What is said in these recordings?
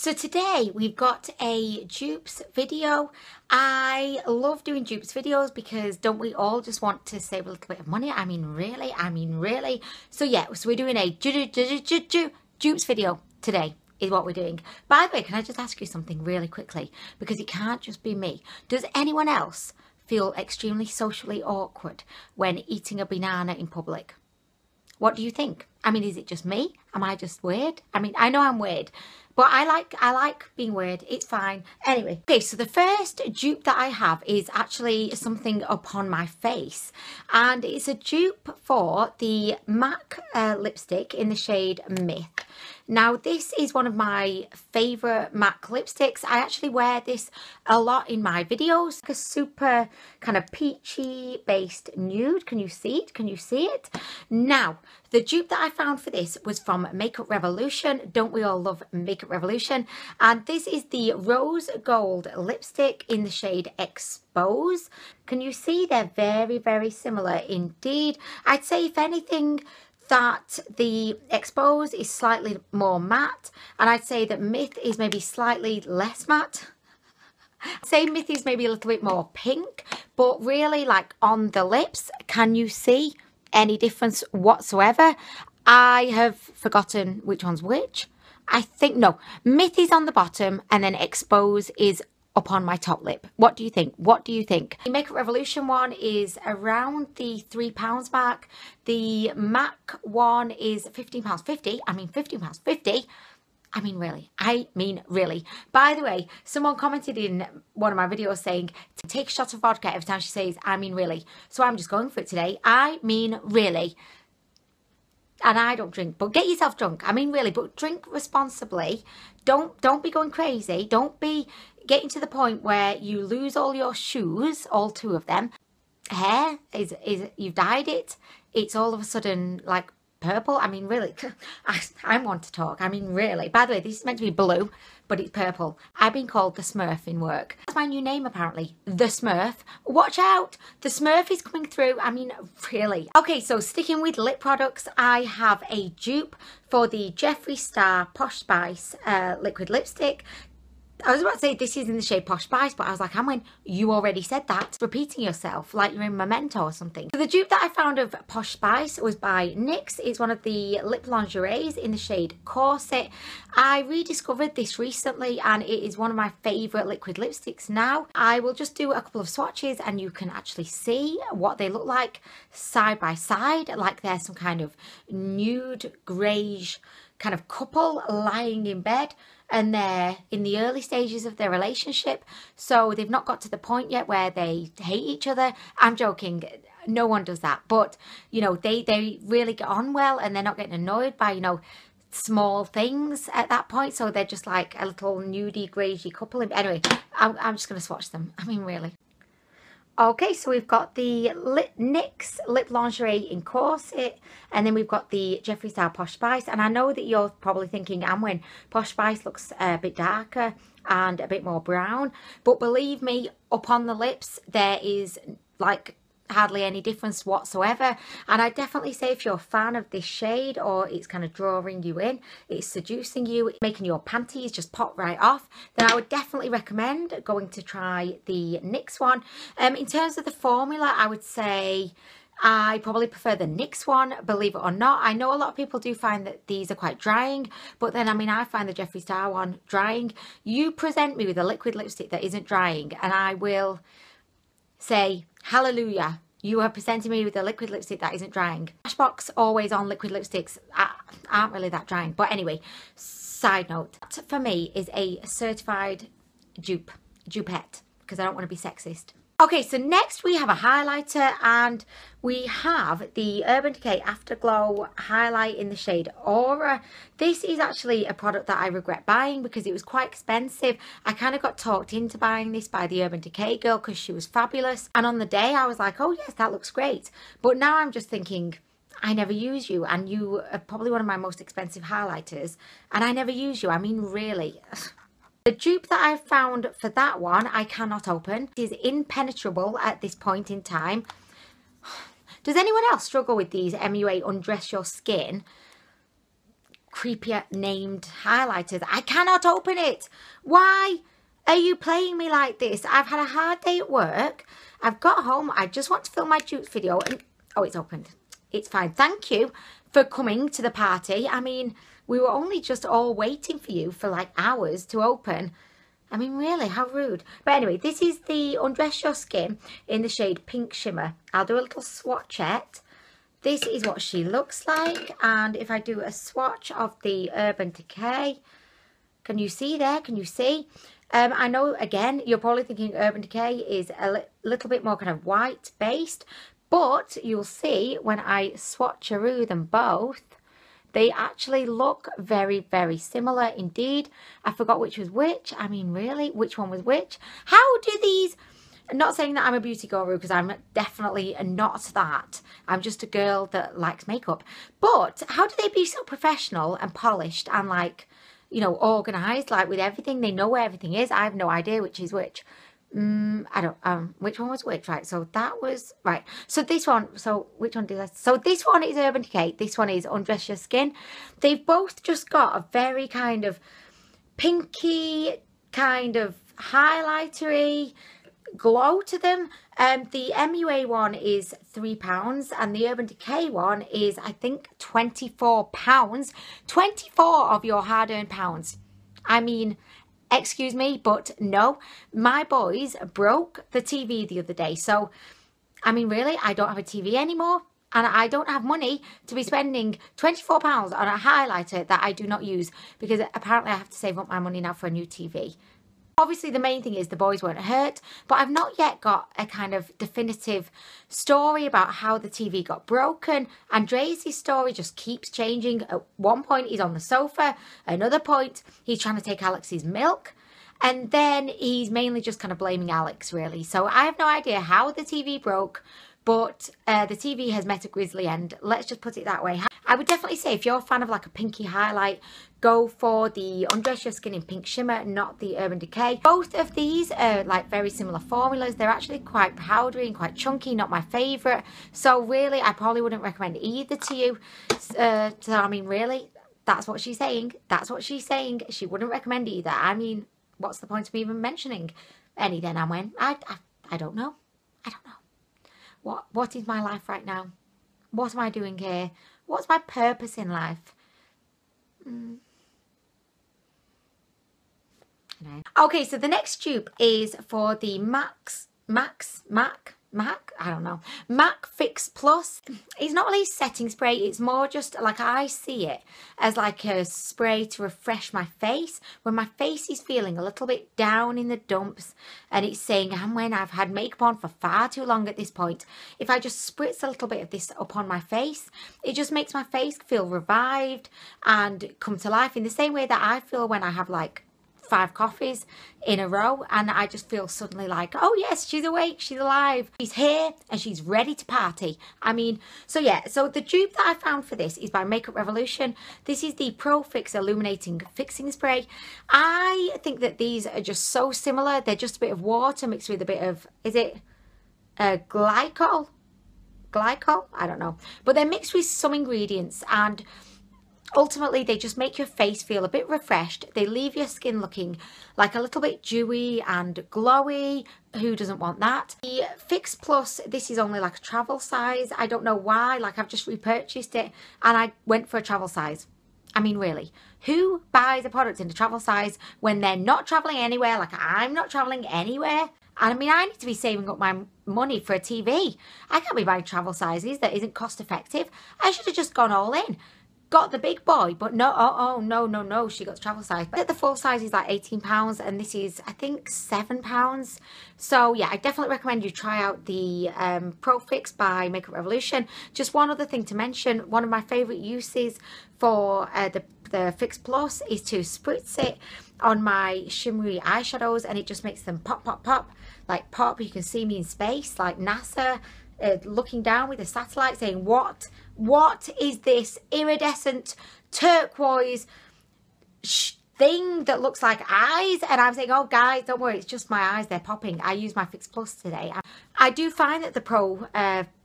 So today we've got a dupes video. I love doing dupes videos because don't we all just want to save a little bit of money? I mean really. So yeah, so we're doing a dupes video today is what we're doing. By the way, can I just ask you something really quickly? Because it can't just be me. Does anyone else feel extremely socially awkward when eating a banana in public? What do you think? I mean, is it just me? Am I just weird? I mean, I know I'm weird, but I like being weird. It's fine. Anyway, okay, so the first dupe that I have is actually something upon my face. And it's a dupe for the MAC lipstick in the shade Myth. Now, this is one of my favourite MAC lipsticks. I actually wear this a lot in my videos. Like a super kind of peachy based nude. Can you see it? Can you see it? Now, the dupe that I found for this was from Makeup Revolution. Don't we all love Makeup Revolution? And this is the Rose Gold lipstick in the shade Expose. Can you see? They're very, very similar indeed. I'd say, if anything, that the Expose is slightly more matte, and I'd say that Myth is maybe slightly less matte. I'd say Myth is maybe a little bit more pink, but really, like, on the lips, can you see any difference whatsoever? I have forgotten which one's which. I think, no, Myth is on the bottom and then Expose is upon my top lip. What do you think? What do you think? The Makeup Revolution one is around the £3 mark. The MAC one is £15.50. I mean, £15.50. I mean, really. I mean, really. By the way, someone commented in one of my videos saying to take a shot of vodka every time she says, I mean, really. So I'm just going for it today. I mean, really. And I don't drink, but get yourself drunk. I mean, really, but drink responsibly. Don't be going crazy. Don't be getting to the point where you lose all your shoes, all two of them. Hair is you've dyed it. It's all of a sudden like purple. I mean, really. I want to talk. I mean, really. By the way, this is meant to be blue, but it's purple. I've been called the Smurf in work. That's my new name, apparently. The Smurf. Watch out. The Smurf is coming through. I mean, really. Okay, so sticking with lip products, I have a dupe for the Jeffree Star Posh Spice liquid lipstick. I was about to say this is in the shade Posh Spice, but I was like, I mean, you already said that. Repeating yourself like you're in Memento or something. So the dupe that I found of Posh Spice was by NYX. It's one of the lip lingeries in the shade Corset. I rediscovered this recently and it is one of my favourite liquid lipsticks now. I will just do a couple of swatches and you can actually see what they look like side by side. Like they're some kind of nude, greyish kind of couple lying in bed. And they're in the early stages of their relationship, so they've not got to the point yet where they hate each other. I'm joking, no one does that, but you know, they really get on well and they're not getting annoyed by, you know, small things at that point. So they're just like a little nudie, grayy couple. Anyway, I'm just going to swatch them. I mean, really. Okay, so we've got the NYX Lip Lingerie in Corset, and then we've got the Jeffree Star Posh Spice. And I know that you're probably thinking, Amwin, Posh Spice looks a bit darker and a bit more brown. But believe me, up on the lips, there is like hardly any difference whatsoever. And I definitely say if you're a fan of this shade, or it's kind of drawing you in, it's seducing you, making your panties just pop right off, then I would definitely recommend going to try the NYX one. In terms of the formula, I would say I probably prefer the NYX one, believe it or not. I know a lot of people do find that these are quite drying, but then, I mean, I find the Jeffree Star one drying. You present me with a liquid lipstick that isn't drying and I will say, hallelujah, you are presenting me with a liquid lipstick that isn't drying. Smashbox always on liquid lipsticks aren't really that drying. But anyway, side note, that for me is a certified dupe, dupette, because I don't want to be sexist. Okay, so next we have a highlighter, and we have the Urban Decay Afterglow highlight in the shade Aura. This is actually a product that I regret buying because it was quite expensive. I kind of got talked into buying this by the Urban Decay girl because she was fabulous. And on the day I was like, oh yes, that looks great. But now I'm just thinking, I never use you, and you are probably one of my most expensive highlighters, and I never use you. I mean, really. The dupe that I found for that one, I cannot open. It is impenetrable at this point in time. Does anyone else struggle with these MUA Undress Your Skin creepier named highlighters. I cannot open it. Why are you playing me like this? I've had a hard day at work. I've got home. I just want to film my Duke video. And oh, it's opened. It's fine. Thank you for coming to the party. I mean, we were only just all waiting for you for like hours to open. I mean, really, how rude. But anyway, this is the Undress Your Skin in the shade Pink Shimmer. I'll do a little swatchette. This is what she looks like. And if I do a swatch of the Urban Decay, can you see there? Can you see? I know, again, you're probably thinking Urban Decay is a little bit more kind of white-based, but you'll see when I swatcheroo them both, they actually look very, very similar indeed. I forgot which was which. I mean, really, which one was which? How do these... I'm not saying that I'm a beauty guru, because I'm definitely not that. I'm just a girl that likes makeup. But how do they be so professional and polished and, like, you know, organised, like, with everything? They know where everything is. I have no idea which is which. I don't, which one was which, right? So that was, right. So this one, so which one did I, so this one is Urban Decay. This one is Undress Your Skin. They've both just got a very kind of pinky, kind of highlightery glow to them. The MUA one is £3 and the Urban Decay one is, I think, £24. 24 of your hard-earned pounds. I mean, excuse me, but no. My boys broke the TV the other day. So, I mean, really, I don't have a TV anymore and I don't have money to be spending £24 on a highlighter that I do not use, because apparently I have to save up my money now for a new TV. Obviously, the main thing is the boys weren't hurt, but I've not yet got a kind of definitive story about how the TV got broken. Andres' story just keeps changing. At one point, he's on the sofa. Another point, he's trying to take Alex's milk. And then he's mainly just kind of blaming Alex, really. So I have no idea how the TV broke, but the TV has met a grisly end. Let's just put it that way. I would definitely say if you're a fan of like a pinky highlight, go for the Undress Your Skin in Pink Shimmer, not the Urban Decay. Both of these are like very similar formulas. They're actually quite powdery and quite chunky, not my favourite. So really, I probably wouldn't recommend either to you. So I mean, really, that's what she's saying. That's what she's saying. She wouldn't recommend either. I mean, what's the point of me even mentioning any then and when? I don't know. I don't know. What is my life right now? What am I doing here? What's my purpose in life? Okay, so the next tube is for the MAC Fix Plus. It's not really setting spray, it's more just like I see it as like a spray to refresh my face when my face is feeling a little bit down in the dumps and it's saying, and when I've had makeup on for far too long at this point, if I just spritz a little bit of this up on my face, it just makes my face feel revived and come to life in the same way that I feel when I have like 5 coffees in a row and I just feel suddenly like, oh yes, she's awake, she's alive, she's here and she's ready to party. I mean, so yeah, so the dupe that I found for this is by Makeup Revolution. This is the Pro-Fix Illuminating Fixing Spray. I think that these are just so similar. They're just a bit of water mixed with a bit of, is it glycol? I don't know. But they're mixed with some ingredients and ultimately, they just make your face feel a bit refreshed. They leave your skin looking like a little bit dewy and glowy. Who doesn't want that? The Fix Plus, this is only like a travel size. I don't know why, like I've just repurchased it and I went for a travel size. I mean, really, who buys a product in a travel size when they're not traveling anywhere? Like I'm not traveling anywhere. And I mean, I need to be saving up my money for a TV. I can't be buying travel sizes that isn't cost effective. I should have just gone all in. Got the big boy, but no, no, she got the travel size. But the full size is like £18 and this is, I think, £7. So yeah, I definitely recommend you try out the Pro-Fix by Makeup Revolution. Just one other thing to mention, one of my favourite uses for the Fix Plus is to spritz it on my shimmery eyeshadows and it just makes them pop, pop, pop. Like pop, you can see me in space, like NASA, looking down with a satellite saying, what is this iridescent turquoise thing that looks like eyes? And I'm saying, oh guys, don't worry, it's just my eyes, they're popping. I use my Fix Plus today. I do find that the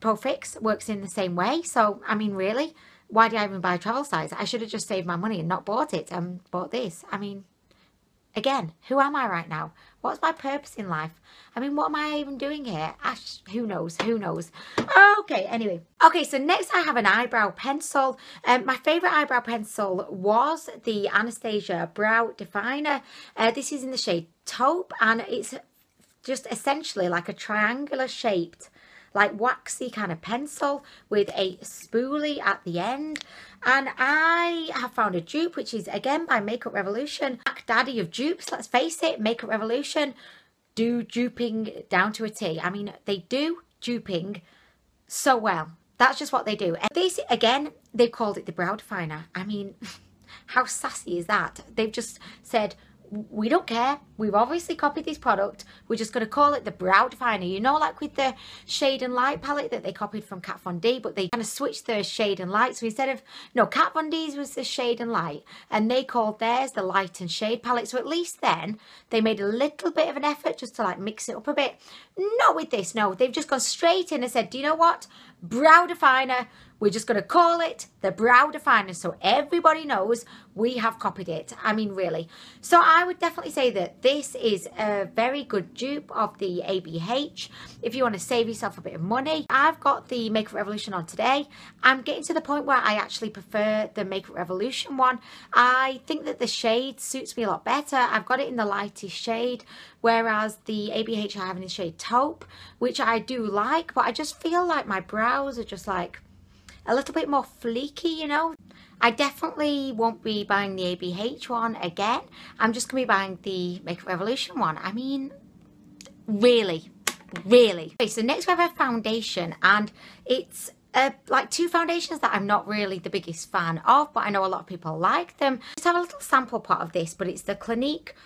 Pro-Fix works in the same way. So, I mean, really, why did I even buy a travel size? I should have just saved my money and not bought it and bought this. I mean, again, who am I right now? What's my purpose in life? I mean, what am I even doing here? Who knows? Who knows? Okay, anyway. Okay, so next I have an eyebrow pencil. My favourite eyebrow pencil was the Anastasia Brow Definer. This is in the shade Taupe, and it's just essentially like a triangular shaped, like waxy kind of pencil with a spoolie at the end. And I have found a dupe, which is again by Makeup Revolution. Mac Daddy of dupes, let's face it. Makeup Revolution do duping down to a T. I mean, they do duping so well. That's just what they do. And this, again, they've called it the Brow Definer. I mean, how sassy is that? They've just said, we don't care, we've obviously copied this product, we're just going to call it the Brow Definer. You know, like with the shade and light palette that they copied from Kat Von D, but they kind of switched their shade and light. So instead of, no, Kat Von D's was the shade and light, and they called theirs the light and shade palette. So at least then they made a little bit of an effort just to like mix it up a bit. Not with this, no, they've just gone straight in and said, do you know what? Brow Definer, we're just going to call it the Brow Definer so everybody knows we have copied it. I mean, really. So I would definitely say that this is a very good dupe of the ABH if you want to save yourself a bit of money. I've got the Makeup Revolution on today. I'm getting to the point where I actually prefer the Makeup Revolution one. I think that the shade suits me a lot better. I've got it in the lightest shade, whereas the ABH I have in the shade Taupe, which I do like, but I just feel like my brows are just like a little bit more fleeky, you know. I definitely won't be buying the ABH one again. I'm just going to be buying the Makeup Revolution one. I mean, really, really. Okay, so next we have a foundation, and it's like two foundations that I'm not really the biggest fan of, but I know a lot of people like them. I just have a little sample pot of this, but it's the Clinique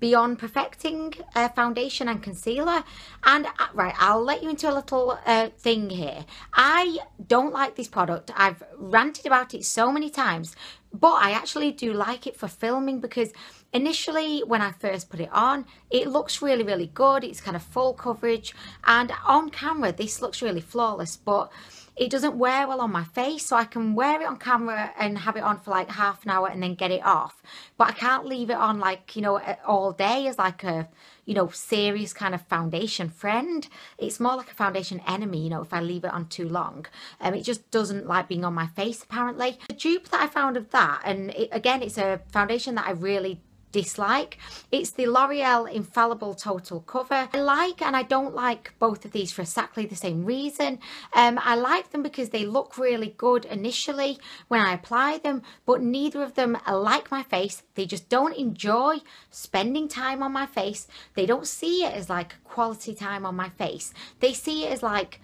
Beyond Perfecting foundation and concealer. And right, I'll let you into a little thing here. I don't like this product. I've ranted about it so many times, but I actually do like it for filming, because initially when I first put it on, it looks really, really good. It's kind of full coverage, and on camera this looks really flawless, but it doesn't wear well on my face. So I can wear it on camera and have it on for like half an hour and then get it off. But I can't leave it on like, you know, all day as like a, you know, serious kind of foundation friend. It's more like a foundation enemy, you know, if I leave it on too long. It just doesn't like being on my face, apparently. The dupe that I found of that, and again, it's a foundation that I really dislike. It's the L'Oreal Infallible Total Cover. I like and I don't like both of these for exactly the same reason. I like them because they look really good initially when I apply them, but neither of them are like my face. They just don't enjoy spending time on my face. They don't see it as like quality time on my face. They see it as like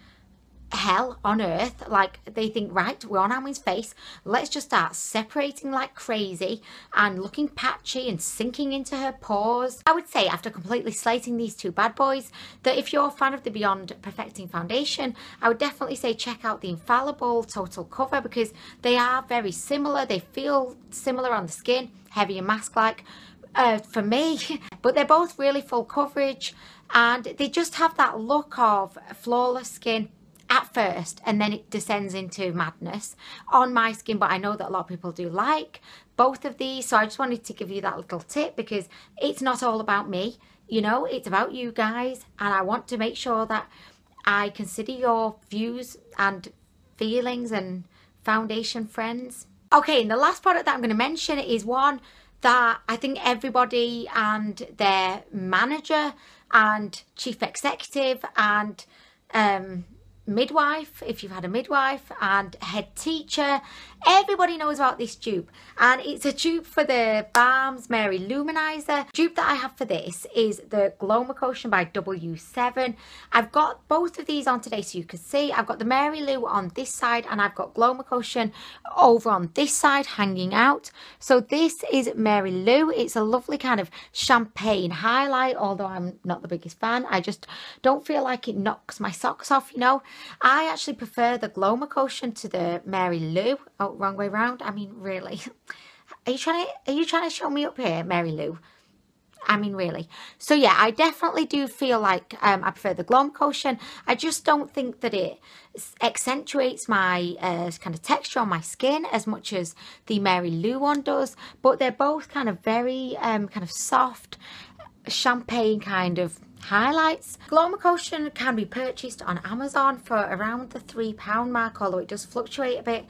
hell on earth. Like, they think, right, we're on Amin's face, let's just start separating like crazy and looking patchy and sinking into her pores. I would say, after completely slating these two bad boys, that if you're a fan of the Beyond Perfecting foundation, I would definitely say check out the Infallible Total Cover, because they are very similar. They feel similar on the skin, heavy and mask like for me, but they're both really full coverage, and they just have that look of flawless skin at first, and then it descends into madness on my skin. But I know that a lot of people do like both of these, so I just wanted to give you that little tip, because it's not all about me, you know, it's about you guys, and I want to make sure that I consider your views and feelings and foundation friends. Okay, and the last product that I'm going to mention is one that I think everybody and their manager and chief executive and midwife, if you've had a midwife, and head teacher, everybody knows about this dupe. And it's a dupe for the Balm's Mary Louminizer. Dupe that I have for this is the Glowmocotion by W7. I've got both of these on today so you can see. I've got the Mary Lou on this side, and I've got Glowmocotion over on this side hanging out. So this is Mary Lou. It's a lovely kind of champagne highlight, although I'm not the biggest fan. I just don't feel like it knocks my socks off, you know. I actually prefer the Glowmocotion to the Mary Lou. Oh, wrong way round. I mean, really. Are you trying to show me up here, Mary Lou? I mean, really. So yeah, I definitely do feel like I prefer the Glowmocotion. I just don't think that it accentuates my kind of texture on my skin as much as the Mary Lou one does. But they're both kind of very kind of soft champagne kind of highlights. Glowmocotion can be purchased on Amazon for around the £3 mark, although it does fluctuate a bit.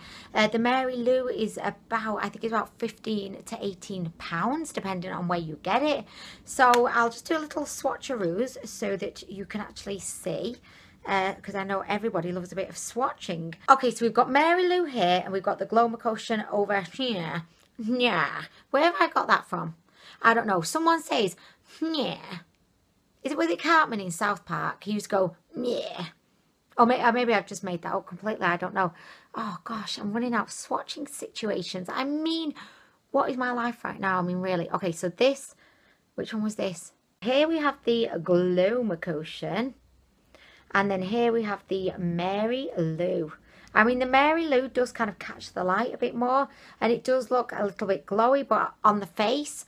The Mary Lou is about, I think it's about £15 to £18, depending on where you get it. So I'll just do a little swatcheroos so that you can actually see, because I know everybody loves a bit of swatching. Okay, so we've got Mary Lou here and we've got the Glowmocotion over here. Yeah, where have I got that from? I don't know. Someone says, yeah. Is it with it Cartman in South Park? He used to go, yeah. Or maybe I've just made that up completely. I don't know. Oh, gosh, I'm running out of swatching situations. I mean, what is my life right now? I mean, really. Okay, so this, which one was this? Here we have the Glowmocotion. And then here we have the Mary Lou. I mean, the Mary Lou does kind of catch the light a bit more. And it does look a little bit glowy, but on the face,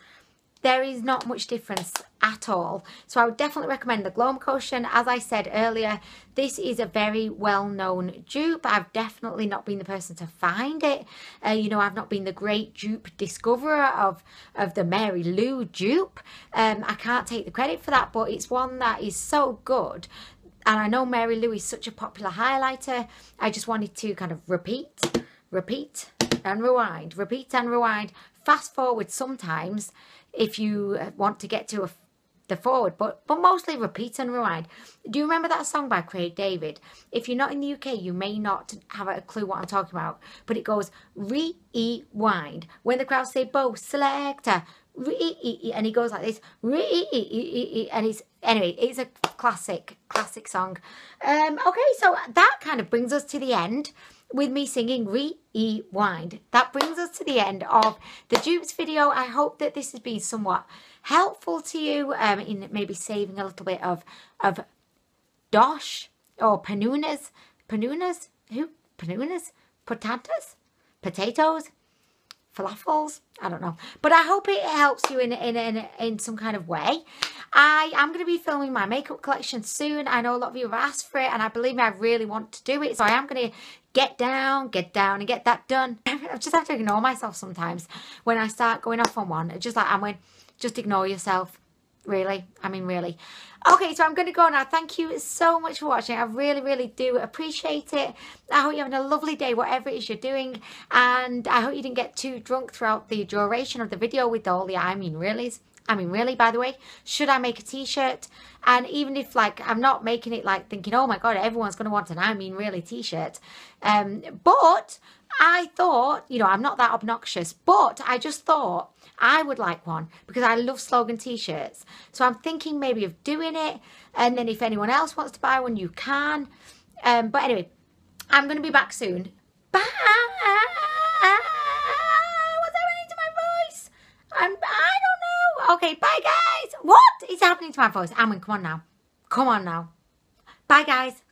there is not much difference at all. So I would definitely recommend the Glowmocotion. As I said earlier, this is a very well-known dupe. I've definitely not been the person to find it. You know, I've not been the great dupe discoverer of the Mary Lou dupe. I can't take the credit for that, but it's one that is so good. And I know Mary Lou is such a popular highlighter. I just wanted to kind of repeat and rewind, repeat and rewind. Fast forward sometimes if you want to get to the forward, but mostly repeat and rewind. Do you remember that song by Craig David? If you're not in the UK, you may not have a clue what I'm talking about, but it goes, rewind. When the crowd say, Bo Selecta, and he goes like this, and it's, anyway, it's a classic song. Okay, so that kind of brings us to the end with me singing rewind. That brings us to the end of the dupes video. I hope that this has been somewhat helpful to you in maybe saving a little bit of dosh or panunas. Panunas? Who? Panunas? Potatoes? Potatoes? Falafels? I don't know. But I hope it helps you in some kind of way. I am going to be filming my makeup collection soon. I know a lot of you have asked for it, and I believe me, I really want to do it. So I am going to get down and get that done. I just have to ignore myself sometimes when I start going off on one. It's just like, just ignore yourself. Really, I mean, really. Okay, so I'm going to go now. Thank you so much for watching. I really, really do appreciate it. I hope you're having a lovely day, whatever it is you're doing. And I hope you didn't get too drunk throughout the duration of the video with all the I mean, reallys. I mean, really, by the way, should I make a t-shirt? And even if, like, I'm not making it like thinking, oh my God, everyone's going to want an I mean, really t-shirt. But I thought, you know, I'm not that obnoxious, but I just thought I would like one because I love slogan t-shirts. So I'm thinking maybe of doing it. And then if anyone else wants to buy one, you can. But anyway, I'm going to be back soon. Bye. What's happening to my voice? Okay, bye guys. What is happening to my voice? I mean, come on now. Come on now. Bye guys.